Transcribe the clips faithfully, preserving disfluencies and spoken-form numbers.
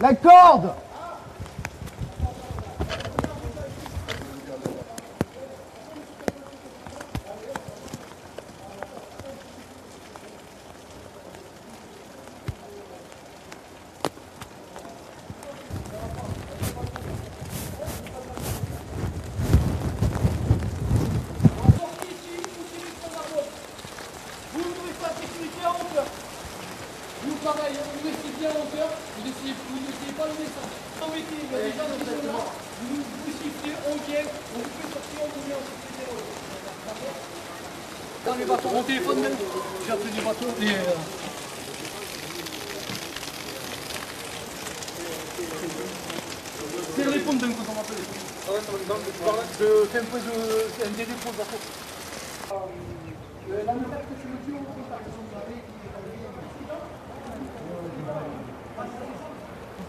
La corde.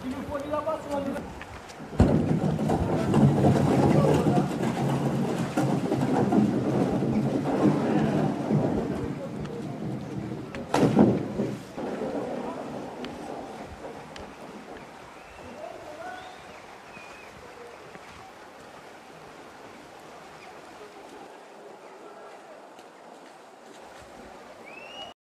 Il faut aller là-bas sur la